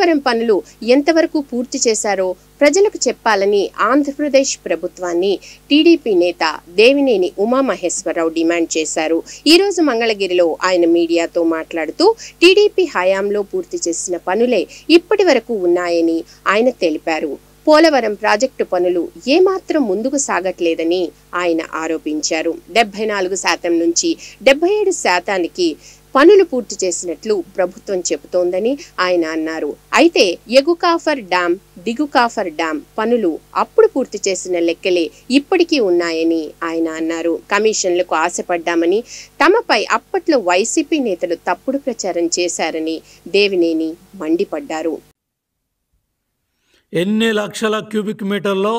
పోలవరం పనులు ఎంతవరకు పూర్తి చేశారో ప్రజలకు చెప్పాలని ఆంధ్రప్రదేశ్ ప్రభుత్వాన్ని టీడీపీ నేత దేవిని ఉమా మహేశ్వరరావు డిమాండ్ చేశారు. ఈ రోజు మంగళగిరిలో ఆయన మీడియాతో మాట్లాడుతూ టీడీపీ హయాంలో పూర్తి చేసిన పనులే ఇప్పటి వరకు ఉన్నాయని ఆయన తెలిపారు. పోలవరం ప్రాజెక్టు పనులు ఏమాత్రం ముందుకు సాగట్లేదని ఆయన ఆరోపించారు. 74% నుంచి 77% పనులు పూర్తి చేసినట్లు ప్రభుత్వం చెబుతోందని ఆయన అన్నారు. అయితే ఎగుకాఫర్ డ్యాం, దిగు కాఫర్ డ్యాం పనులు అప్పుడు పూర్తి చేసిన లెక్కలే ఇప్పటికీ ఉన్నాయని ఆయన అన్నారు. కమిషన్లకు ఆశపడ్డామని తమపై అప్పట్లో వైసీపీ నేతలు తప్పుడు ప్రచారం చేశారని దేవినేని మండిపడ్డారు. ఎన్ని లక్షల క్యూబిక్ మీటర్లో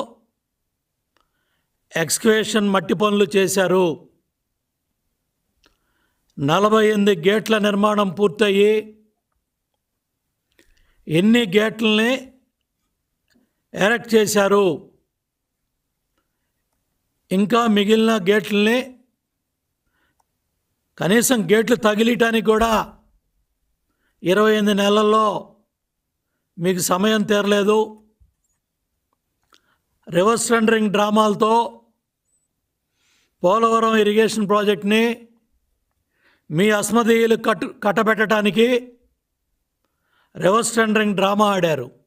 ఎక్స్కవేషన్ మట్టి పనులు చేశారు? 48 గేట్ల నిర్మాణం పూర్తయ్యి ఎన్ని గేట్లని ఎరెక్ట్ చేశారు? ఇంకా మిగిలిన గేట్లని, కనీసం గేట్లు తగిలిటానికి కూడా 28 నెలల్లో మీకు సమయం తీరలేదు. రివర్స్ టెండరింగ్ డ్రామాలతో పోలవరం ఇరిగేషన్ ప్రాజెక్ట్ని మీ అస్మదీయులు కట్టబెట్టడానికి రివర్స్ టెండరింగ్ డ్రామా ఆడారు.